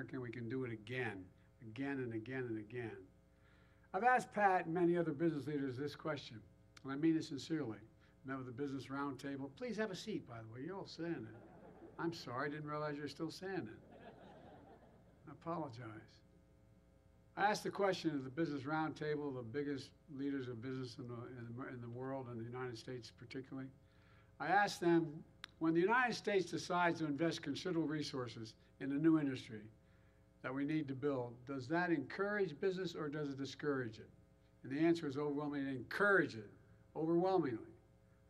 America. We can do it again and again. I've asked Pat and many other business leaders this question, and I mean it sincerely. Member of the Business Roundtable, please have a seat, by the way. You're all saying it. I'm sorry, I didn't realize you're still saying it. I apologize. I asked the question of the Business Roundtable, the biggest leaders of business in the world, and the United States particularly. I asked them, when the United States decides to invest considerable resources in a new industry that we need to build, does that encourage business or does it discourage it? And the answer is overwhelmingly, encourages it, overwhelmingly.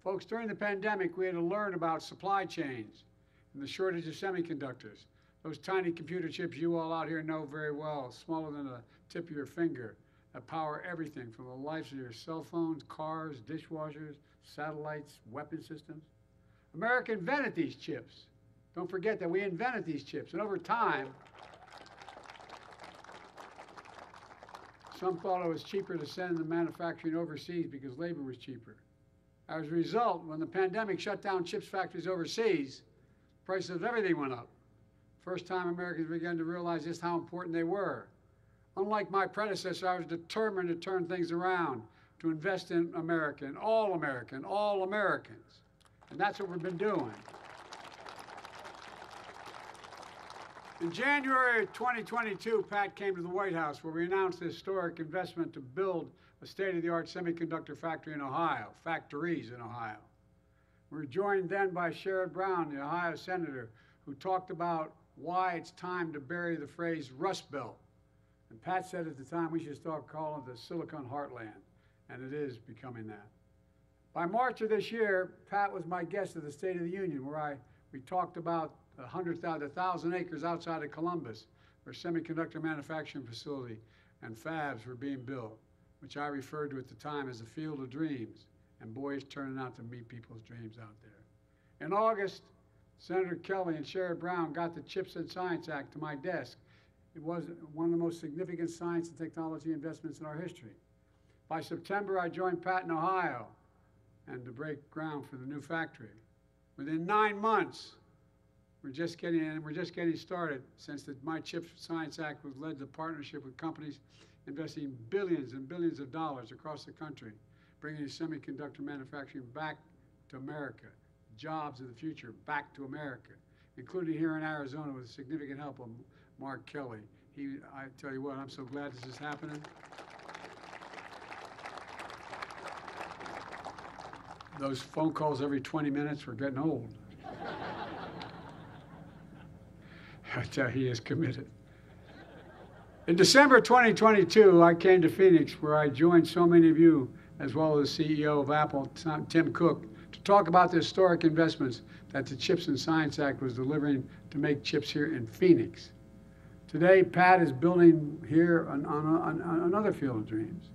Folks, during the pandemic, we had to learn about supply chains and the shortage of semiconductors, those tiny computer chips you all out here know very well, smaller than the tip of your finger, that power everything from the lives of your cell phones, cars, dishwashers, satellites, weapon systems. America invented these chips. Don't forget that we invented these chips. And over time, some thought it was cheaper to send the manufacturing overseas because labor was cheaper. As a result, when the pandemic shut down chips factories overseas, prices of everything went up. First time Americans began to realize just how important they were. Unlike my predecessor, I was determined to turn things around, to invest in America, and all Americans. And that's what we've been doing. In January of 2022, Pat came to the White House where we announced the historic investment to build a state-of-the-art semiconductor factory in Ohio, factories in Ohio. We were joined then by Sherrod Brown, the Ohio senator, who talked about why it's time to bury the phrase Rust Belt. And Pat said at the time we should start calling it the Silicon Heartland, and it is becoming that. By March of this year, Pat was my guest at the State of the Union, where we talked about 1,000 acres outside of Columbus, where semiconductor manufacturing facility and fabs were being built, which I referred to at the time as the field of dreams. And boy, it's turning out to meet people's dreams out there. In August, Senator Kelly and Sherrod Brown got the Chips and Science Act to my desk. It was one of the most significant science and technology investments in our history. By September, I joined Pat in Ohio and to break ground for the new factory. Within 9 months, we're just getting started since my Chips Science Act was led to partnership with companies investing billions and billions of dollars across the country, bringing semiconductor manufacturing back to America, jobs of the future back to America, including here in Arizona with significant help of Mark Kelly. I tell you what, I'm so glad this is happening. Those phone calls every 20 minutes were getting old. He is committed. In December 2022, I came to Phoenix, where I joined so many of you, as well as the CEO of Apple, Tim Cook, to talk about the historic investments that the Chips and Science Act was delivering to make chips here in Phoenix. Today, Pat is building here on another field of dreams.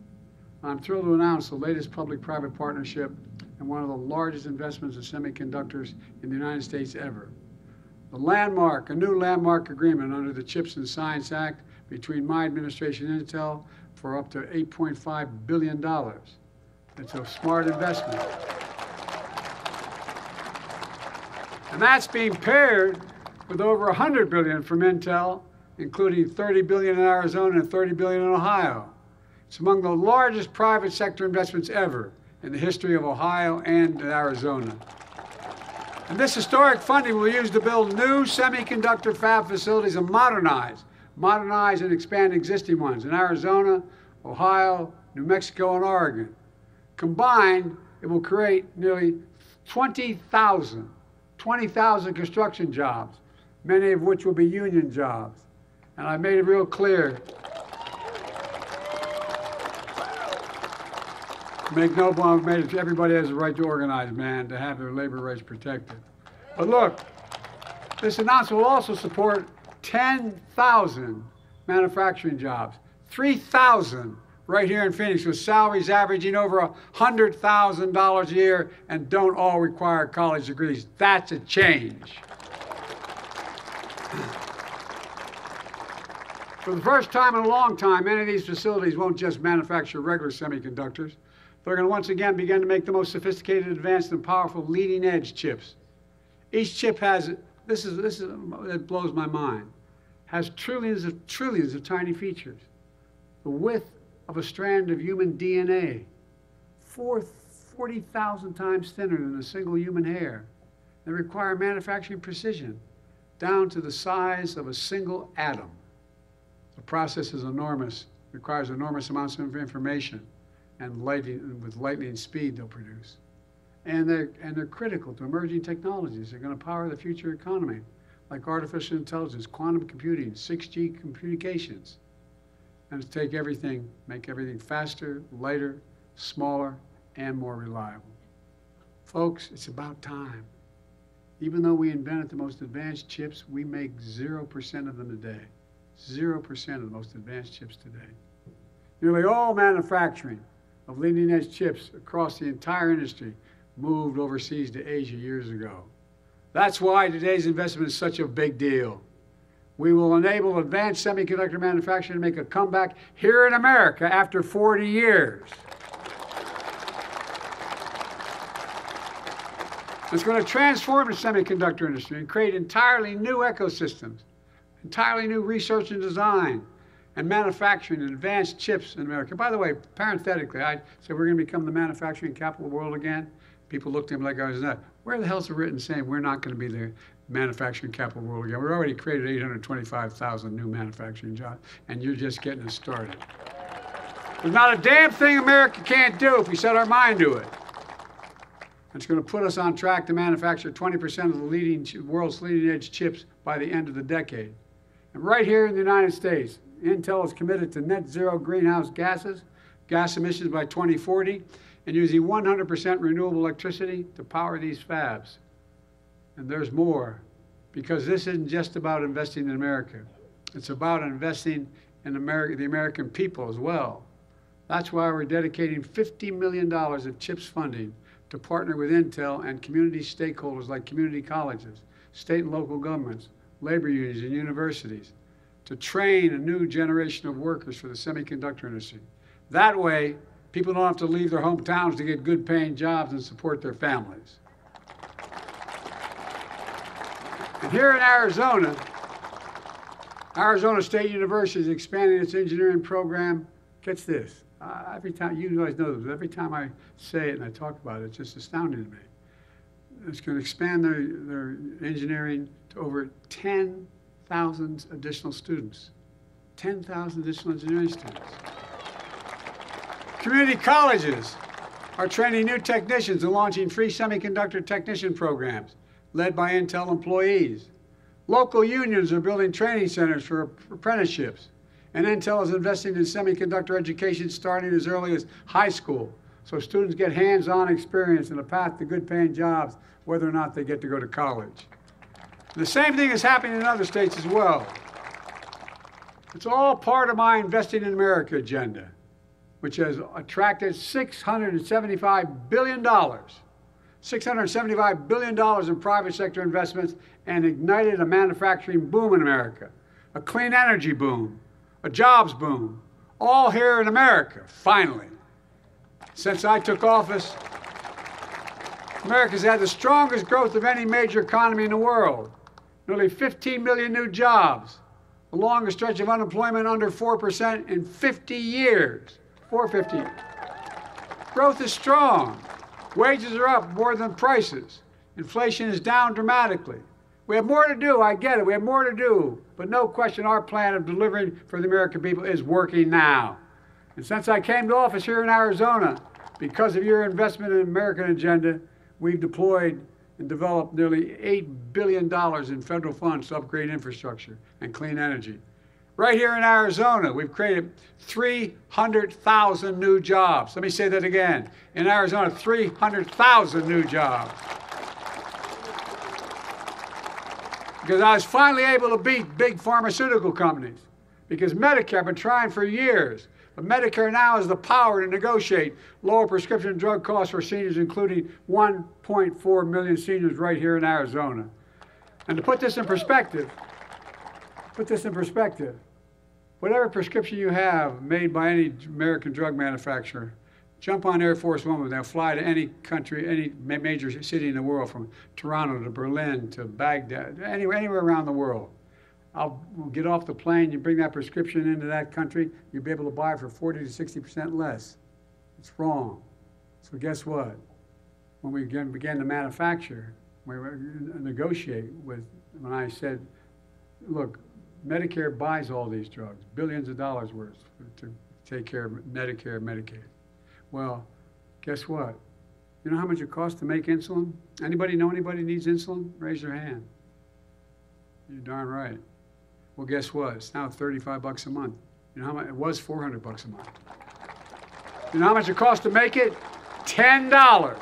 I'm thrilled to announce the latest public-private partnership and one of the largest investments in semiconductors in the United States ever. A new landmark agreement under the Chips and Science Act between my administration and Intel for up to $8.5 billion. It's a smart investment. And that's being paired with over $100 billion from Intel, including $30 billion in Arizona and $30 billion in Ohio. It's among the largest private sector investments ever in the history of Ohio and Arizona. And this historic funding will be used to build new semiconductor fab facilities and modernize and expand existing ones in Arizona, Ohio, New Mexico, and Oregon. Combined, it will create nearly 20,000 construction jobs, many of which will be union jobs. And I made it real clear, everybody has the right to organize, man, to have their labor rights protected. But look, this announcement will also support 10,000 manufacturing jobs, 3,000 right here in Phoenix, with salaries averaging over $100,000 a year and don't all require college degrees. That's a change. For the first time in a long time, many of these facilities won't just manufacture regular semiconductors. They're going to once again begin to make the most sophisticated, advanced, and powerful leading-edge chips. Each chip has, this blows my mind, has trillions of tiny features, the width of a strand of human DNA, 40,000 times thinner than a single human hair. They require manufacturing precision down to the size of a single atom. The process is enormous, requires enormous amounts of information and with lightning speed they'll produce. And they're critical to emerging technologies. They're going to power the future economy, like artificial intelligence, quantum computing, 6G communications, and to take everything, make everything faster, lighter, smaller, and more reliable. Folks, it's about time. Even though we invented the most advanced chips, we make 0% of them today. 0% of the most advanced chips today. Nearly all manufacturing of leading-edge chips across the entire industry moved overseas to Asia years ago. That's why today's investment is such a big deal. We will enable advanced semiconductor manufacturing to make a comeback here in America after 40 years. It's going to transform the semiconductor industry and create entirely new ecosystems, entirely new research and design, and manufacturing and advanced chips in America. By the way, parenthetically, I said we're going to become the manufacturing capital of the world again. People looked at him like I was nuts. Where the hell's it written saying we're not going to be the manufacturing capital of the world again? We've already created 825,000 new manufacturing jobs, and you're just getting us started. There's not a damn thing America can't do if we set our mind to it. It's going to put us on track to manufacture 20% of the world's leading-edge chips by the end of the decade. And right here in the United States, Intel is committed to net zero greenhouse gas emissions by 2040, and using 100% renewable electricity to power these fabs. And there's more, because this isn't just about investing in America. It's about investing in the American people as well. That's why we're dedicating $50 million of CHIPS funding to partner with Intel and community stakeholders like community colleges, state and local governments, labor unions, and universities, to train a new generation of workers for the semiconductor industry. That way, people don't have to leave their hometowns to get good-paying jobs and support their families. And here in Arizona, Arizona State University is expanding its engineering program. Gets this. Every time, you guys know this, but every time I say it and I talk about it, it's just astounding to me. It's going to expand their engineering to over 10,000 additional students. 10,000 additional engineering students. Community colleges are training new technicians and launching free semiconductor technician programs led by Intel employees. Local unions are building training centers for apprenticeships. And Intel is investing in semiconductor education starting as early as high school, so students get hands-on experience and a path to good-paying jobs, whether or not they get to go to college. The same thing is happening in other states as well. It's all part of my Investing in America agenda, which has attracted $675 billion. $675 billion in private sector investments and ignited a manufacturing boom in America, a clean energy boom, a jobs boom, all here in America, finally. Since I took office, America's had the strongest growth of any major economy in the world. Nearly 15 million new jobs, the longest stretch of unemployment under 4% in 50 years, 450 years. Growth is strong. Wages are up more than prices. Inflation is down dramatically. We have more to do, I get it, we have more to do, but no question our plan of delivering for the American people is working now. And since I came to office here in Arizona, because of your investment in the American agenda, we've deployed and developed nearly $8 billion in federal funds to upgrade infrastructure and clean energy. Right here in Arizona, we've created 300,000 new jobs. Let me say that again. In Arizona, 300,000 new jobs. Because I was finally able to beat big pharmaceutical companies. Because Medicare, I've been trying for years, but Medicare now has the power to negotiate lower prescription drug costs for seniors, including 1.4 million seniors right here in Arizona. And to put this in perspective, whatever prescription you have made by any American drug manufacturer, jump on Air Force One, they'll fly to any country, any major city in the world, from Toronto to Berlin to Baghdad, anywhere around the world. we'll get off the plane, you bring that prescription into that country, you'll be able to buy it for 40% to 60% less. It's wrong. So guess what? When we began to manufacture, we were negotiate with, when I said, look, Medicare buys all these drugs, billions of dollars worth to take care of Medicare, Medicaid. Well, guess what? You know how much it costs to make insulin? Anybody know anybody needs insulin? Raise your hand. You're darn right. Well, guess what? It's now $35 a month. You know how much? It was $400 a month. You know how much it costs to make it? $10.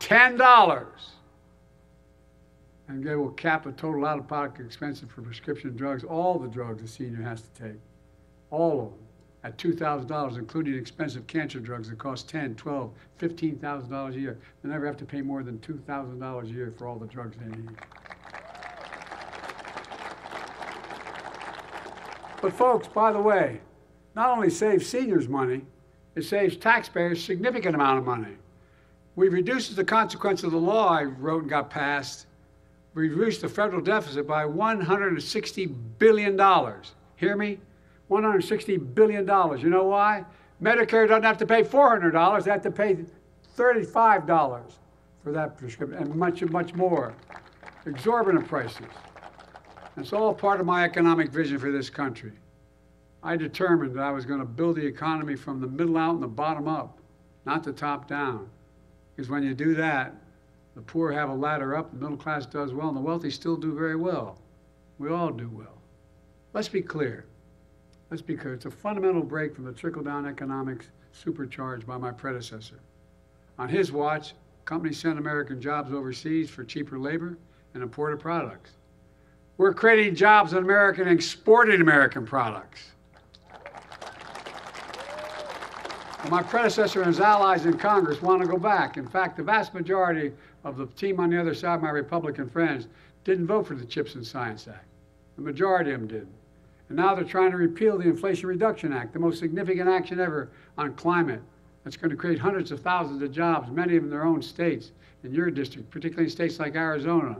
$10. And they will cap the total out-of-pocket expenses for prescription drugs, all the drugs the senior has to take, all of them, at $2,000, including expensive cancer drugs that cost $10,000, $12,000, $15,000 a year. They never have to pay more than $2,000 a year for all the drugs they need. But folks, by the way, not only saves seniors money, it saves taxpayers a significant amount of money. We reduces the consequence of the law I wrote and got passed. We reduced the federal deficit by $160 billion. Hear me? $160 billion. You know why? Medicare doesn't have to pay $400. They have to pay $35 for that prescription, and much more. Exorbitant prices. It's all part of my economic vision for this country. I determined that I was going to build the economy from the middle out and the bottom up, not the top down. Because when you do that, the poor have a ladder up, the middle class does well, and the wealthy still do very well. We all do well. Let's be clear. Let's be clear. It's a fundamental break from the trickle-down economics supercharged by my predecessor. On his watch, companies sent American jobs overseas for cheaper labor and imported products. We're creating jobs in America and exporting American products. Well, my predecessor and his allies in Congress want to go back. In fact, the vast majority of the team on the other side, my Republican friends, didn't vote for the Chips and Science Act. The majority of them didn't. And now they're trying to repeal the Inflation Reduction Act, the most significant action ever on climate. That's going to create hundreds of thousands of jobs, many of them in their own states, in your district, particularly in states like Arizona.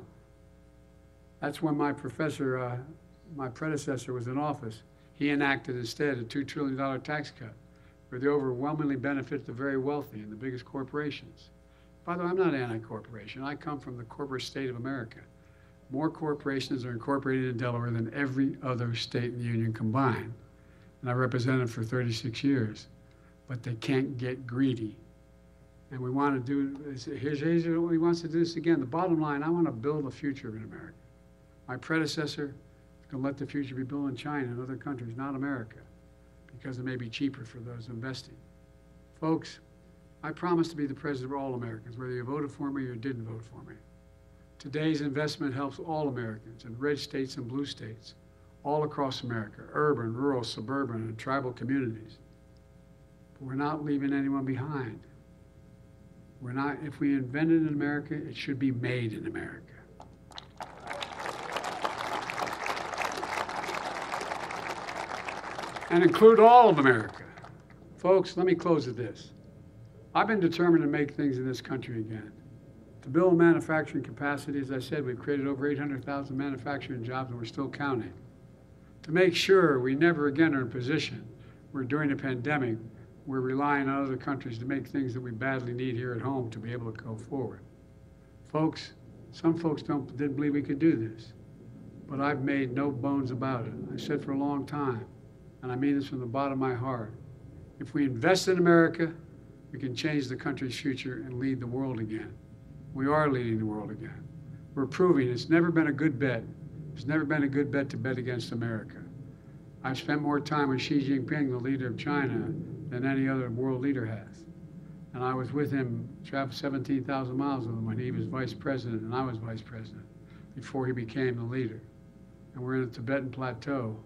That's when my predecessor was in office. He enacted instead a $2 trillion tax cut where they overwhelmingly benefit the very wealthy and the biggest corporations. By the way, I'm not anti-corporation. I come from the corporate state of America. More corporations are incorporated in Delaware than every other state in the union combined. And I represented for 36 years. But they can't get greedy. And we want to do, here's what he wants to do this again. The bottom line, I want to build a future in America. My predecessor is going to let the future be built in China and other countries, not America, because it may be cheaper for those investing. Folks, I promise to be the president of all Americans, whether you voted for me or didn't vote for me. Today's investment helps all Americans in red states and blue states, all across America, urban, rural, suburban, and tribal communities. But we're not leaving anyone behind. We're not, if we invent it in America, it should be made in America. And include all of America. Folks, let me close with this. I've been determined to make things in this country again. To build manufacturing capacity, as I said, we've created over 800,000 manufacturing jobs, and we're still counting. To make sure we never again are in a position where during a pandemic, we're relying on other countries to make things that we badly need here at home to be able to go forward. Folks, some folks didn't believe we could do this, but I've made no bones about it. I said for a long time, and I mean this from the bottom of my heart, if we invest in America, we can change the country's future and lead the world again. We are leading the world again. We're proving it's never been a good bet. It's never been a good bet to bet against America. I've spent more time with Xi Jinping, the leader of China, than any other world leader has. And I was with him, traveled 17,000 miles with him when he was vice president and I was vice president before he became the leader. And we're in a Tibetan plateau.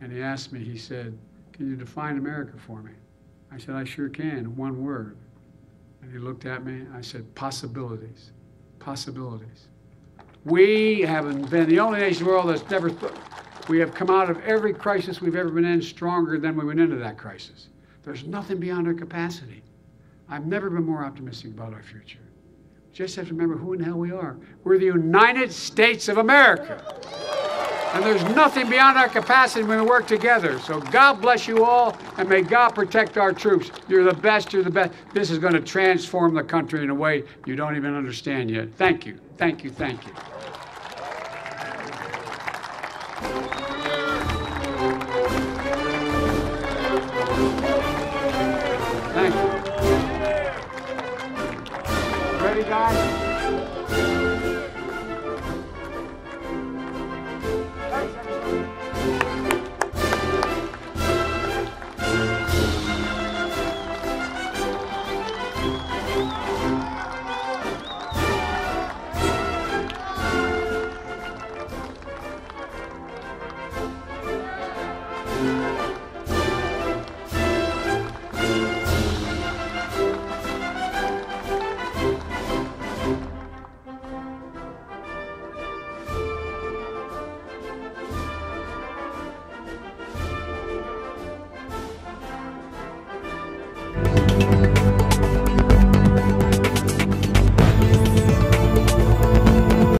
And he asked me, he said, can you define America for me? I said, I sure can, one word. And he looked at me, I said, possibilities, possibilities. We haven't been the only nation in the world that's never, we have come out of every crisis we've ever been in stronger than we went into that crisis. There's nothing beyond our capacity. I've never been more optimistic about our future. Just have to remember who in the hell we are. We're the United States of America. And there's nothing beyond our capacity when we work together. So God bless you all, and may God protect our troops. You're the best, you're the best. This is going to transform the country in a way you don't even understand yet. Thank you, thank you, thank you.